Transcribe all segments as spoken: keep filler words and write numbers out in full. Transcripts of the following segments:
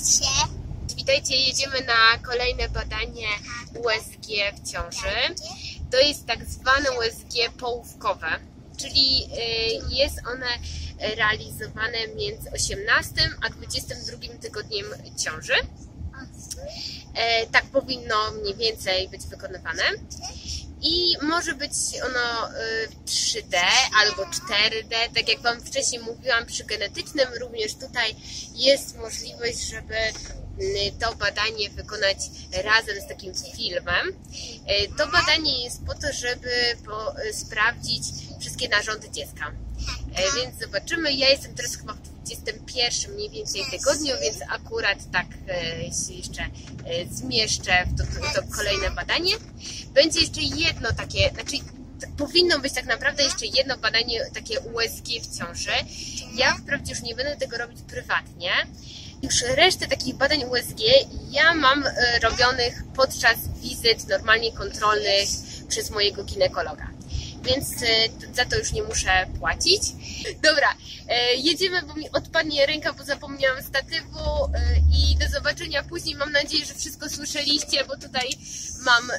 Cześć! Witajcie, jedziemy na kolejne badanie U S G w ciąży. To jest tak zwane U S G połówkowe, czyli jest one realizowane między osiemnastym a dwudziestym drugim tygodniem ciąży. Tak powinno mniej więcej być wykonywane. I może być ono trzy D albo cztery D, tak jak Wam wcześniej mówiłam przy genetycznym, również tutaj jest możliwość, żeby to badanie wykonać razem z takim filmem. To badanie jest po to, żeby sprawdzić wszystkie narządy dziecka. Więc zobaczymy, ja jestem teraz chyba w dwudziestym pierwszym mniej więcej tygodniu, więc akurat tak się jeszcze zmieszczę w to, to, to kolejne badanie. Będzie jeszcze jedno takie, znaczy powinno być tak naprawdę jeszcze jedno badanie takie U S G w ciąży. Ja wprawdzie już nie będę tego robić prywatnie. Już resztę takich badań U S G ja mam robionych podczas wizyt normalnie kontrolnych przez mojego ginekologa. Więc za to już nie muszę płacić. Dobra, jedziemy, bo mi odpadnie ręka, bo zapomniałam statywu i do zobaczenia później. Mam nadzieję, że wszystko słyszeliście, bo tutaj mam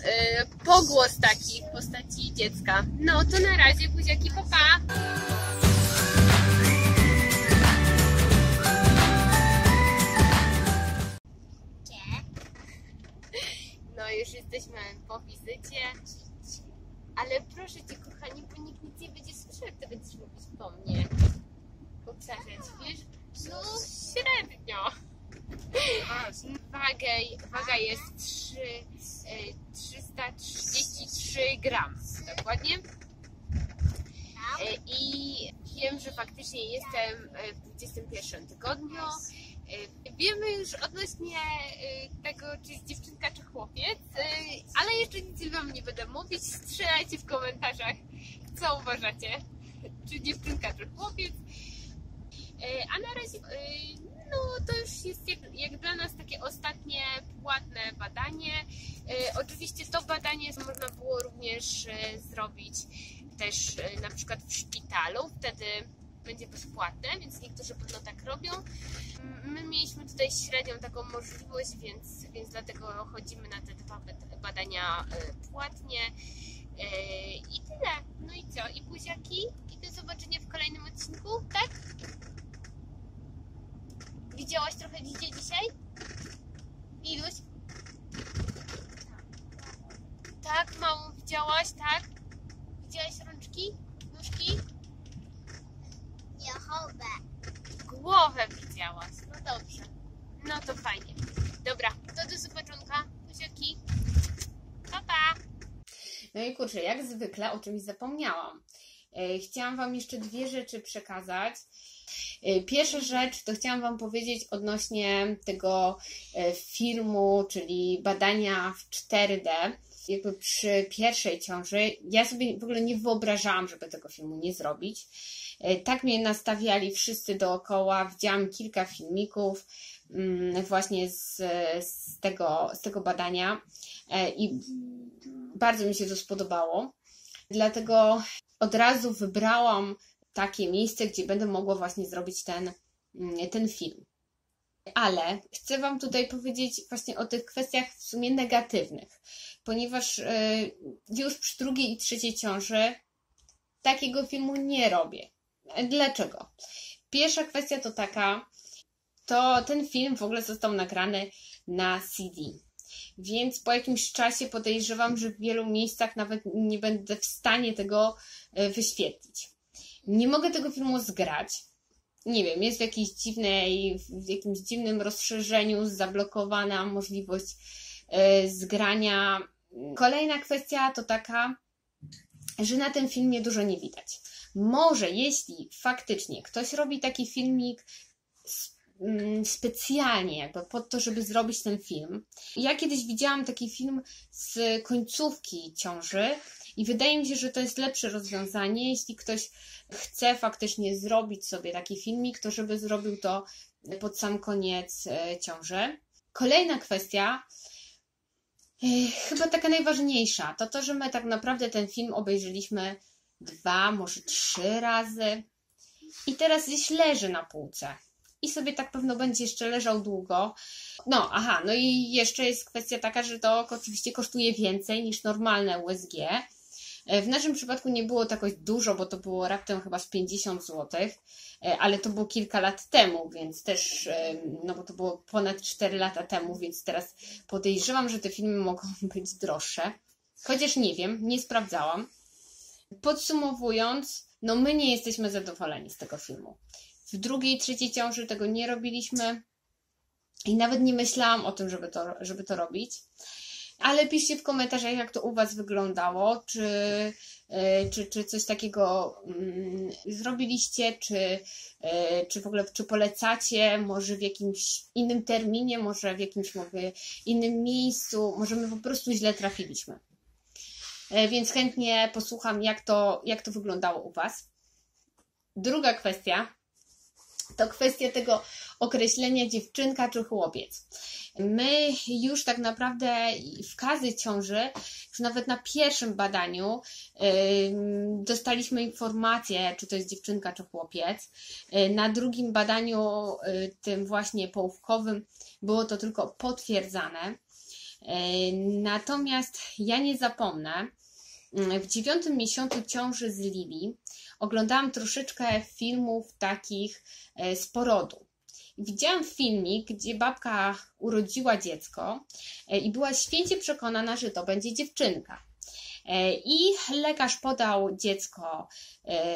pogłos taki w postaci dziecka. No to na razie, buziaki, pa, pa! No już jesteśmy po wizycie. Ale proszę Cię, kochani, bo nikt nic nie będzie słyszał, jak to będziesz mówić po mnie. Powtarzać, wiesz? No, średnio. Waga, waga jest trzysta trzydzieści trzy gramy, dokładnie. I wiem, że faktycznie jestem w dwudziestym pierwszym tygodniu. Wiemy już odnośnie tego, czy jest dziewczynka, czy chłopiec, ale jeszcze nic Wam nie będę mówić. Strzelajcie w komentarzach, co uważacie, czy dziewczynka, czy chłopiec. A na razie, no to już jest jak, jak dla nas takie ostatnie płatne badanie. Oczywiście to badanie można było również zrobić też na przykład w szpitalu, wtedy będzie bezpłatne, więc niektórzy pewno tak robią. My mieliśmy tutaj średnią taką możliwość, więc, więc dlatego chodzimy na te dwa badania płatnie. I tyle. No i co? I buziaki? I do zobaczenia w kolejnym odcinku, tak? Widziałaś trochę dzieci dzisiaj? Liluś? Tak, małą widziałaś, tak? Widziałaś rączki? Nóżki? Głowę widziałaś, no dobrze. No to fajnie. Dobra, to do zobaczonka. Buziaki. Pa, pa! No i kurczę, jak zwykle o czymś zapomniałam. Chciałam Wam jeszcze dwie rzeczy przekazać. Pierwsza rzecz to chciałam Wam powiedzieć odnośnie tego filmu, czyli badania w cztery D. Jakby przy pierwszej ciąży ja sobie w ogóle nie wyobrażałam, żeby tego filmu nie zrobić. Tak mnie nastawiali wszyscy dookoła, widziałam kilka filmików właśnie z, z, tego, z tego badania i bardzo mi się to spodobało, dlatego od razu wybrałam takie miejsce, gdzie będę mogła właśnie zrobić ten, ten film. Ale chcę Wam tutaj powiedzieć właśnie o tych kwestiach w sumie negatywnych, ponieważ już przy drugiej i trzeciej ciąży takiego filmu nie robię. Dlaczego? Pierwsza kwestia to taka, to ten film w ogóle został nagrany na C D, więc po jakimś czasie podejrzewam, że w wielu miejscach nawet nie będę w stanie tego wyświetlić. Nie mogę tego filmu zgrać, nie wiem, jest w jakiejś dziwnej, w jakimś dziwnym rozszerzeniu zablokowana możliwość zgrania. Kolejna kwestia to taka, że na tym filmie dużo nie widać. Może jeśli faktycznie ktoś robi taki filmik specjalnie jakby po to, żeby zrobić ten film. Ja kiedyś widziałam taki film z końcówki ciąży i wydaje mi się, że to jest lepsze rozwiązanie. Jeśli ktoś chce faktycznie zrobić sobie taki filmik, to żeby zrobił to pod sam koniec ciąży. Kolejna kwestia, chyba taka najważniejsza, to to, że my tak naprawdę ten film obejrzeliśmy dwa, może trzy razy i teraz gdzieś leży na półce. i sobie tak pewno będzie jeszcze leżał długo. No aha, no i jeszcze jest kwestia taka, że to oczywiście kosztuje więcej niż normalne U S G. W naszym przypadku nie było tak dużo, bo to było raptem chyba z pięćdziesiąt złotych, ale to było kilka lat temu, więc też, no bo to było ponad cztery lata temu, więc teraz podejrzewam, że te filmy mogą być droższe. Chociaż nie wiem, nie sprawdzałam. Podsumowując, no my nie jesteśmy zadowoleni z tego filmu. W drugiej, trzeciej ciąży tego nie robiliśmy i nawet nie myślałam o tym, żeby to, żeby to robić. Ale piszcie w komentarzach, jak to u Was wyglądało, czy, czy, czy coś takiego mm, zrobiliście, czy, czy w ogóle czy polecacie, może w jakimś innym terminie, może w jakimś mówię, innym miejscu, może my po prostu źle trafiliśmy. Więc chętnie posłucham, jak to, jak to wyglądało u Was. Druga kwestia to kwestia tego określenia dziewczynka czy chłopiec. My już tak naprawdę w każdej ciąży, już nawet na pierwszym badaniu yy, dostaliśmy informację, czy to jest dziewczynka czy chłopiec. Yy, na drugim badaniu, yy, tym właśnie połówkowym, było to tylko potwierdzane. Yy, natomiast ja nie zapomnę, yy, w dziewiątym miesiącu ciąży z Lili oglądałam troszeczkę filmów takich z porodu. Widziałam filmik, gdzie babka urodziła dziecko i była święcie przekonana, że to będzie dziewczynka. I lekarz podał dziecko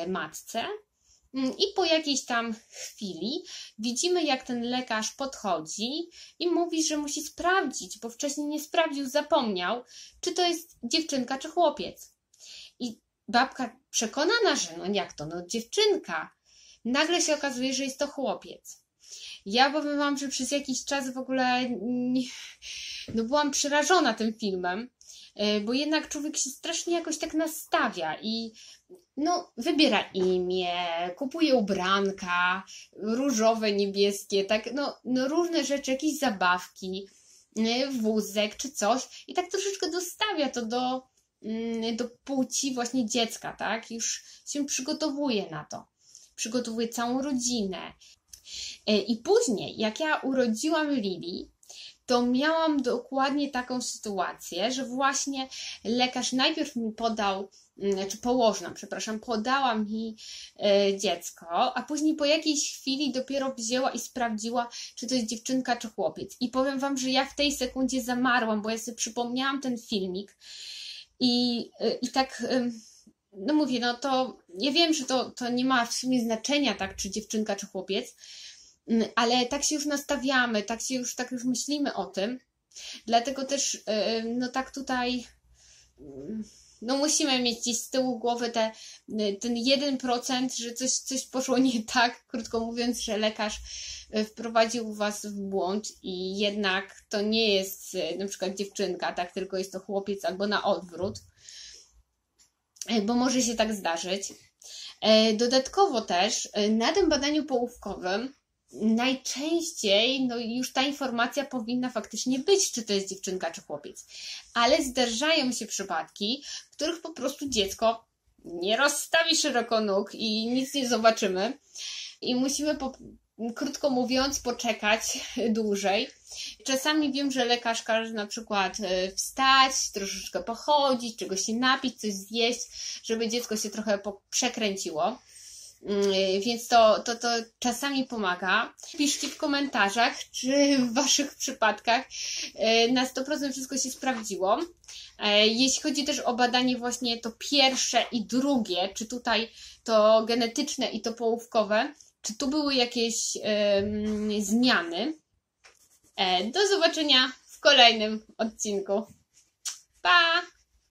matce i po jakiejś tam chwili widzimy, jak ten lekarz podchodzi i mówi, że musi sprawdzić, bo wcześniej nie sprawdził, zapomniał, czy to jest dziewczynka czy chłopiec. I babka przekonana, że no jak to, no dziewczynka. Nagle się okazuje, że jest to chłopiec. Ja powiem Wam, że przez jakiś czas w ogóle no byłam przerażona tym filmem, bo jednak człowiek się strasznie jakoś tak nastawia i no wybiera imię, kupuje ubranka, różowe, niebieskie, tak no, no różne rzeczy, jakieś zabawki, wózek czy coś i tak troszeczkę dostawia to do do płci właśnie dziecka, tak? Już się przygotowuje na to. Przygotowuje całą rodzinę. I później, jak ja urodziłam Lili, to miałam dokładnie taką sytuację, że właśnie lekarz najpierw mi podał, czy położna, przepraszam, podała mi dziecko, a później po jakiejś chwili dopiero wzięła i sprawdziła, czy to jest dziewczynka, czy chłopiec. I powiem Wam, że ja w tej sekundzie zamarłam, bo ja sobie przypomniałam ten filmik. I, i tak, no mówię, no to ja wiem, że to, to nie ma w sumie znaczenia, tak, czy dziewczynka, czy chłopiec, ale tak się już nastawiamy, tak się już, tak już myślimy o tym, dlatego też, no tak tutaj, no musimy mieć gdzieś z tyłu głowy te, ten jeden procent, że coś, coś poszło nie tak, krótko mówiąc, że lekarz wprowadził Was w błąd i jednak to nie jest na przykład dziewczynka, tak, tylko jest to chłopiec albo na odwrót, bo może się tak zdarzyć. Dodatkowo też na tym badaniu połówkowym najczęściej no już ta informacja powinna faktycznie być, czy to jest dziewczynka, czy chłopiec, ale zdarzają się przypadki, w których po prostu dziecko nie rozstawi szeroko nóg i nic nie zobaczymy i musimy po krótko mówiąc, poczekać dłużej. Czasami wiem, że lekarz każe na przykład wstać, troszeczkę pochodzić, czegoś się napić, coś zjeść, żeby dziecko się trochę przekręciło. Więc to, to, to czasami pomaga. Piszcie w komentarzach, czy w Waszych przypadkach na sto procent wszystko się sprawdziło. Jeśli chodzi też o badanie właśnie to pierwsze i drugie, czy tutaj to genetyczne i to połówkowe, czy tu były jakieś yy, zmiany. E, do zobaczenia w kolejnym odcinku. Pa!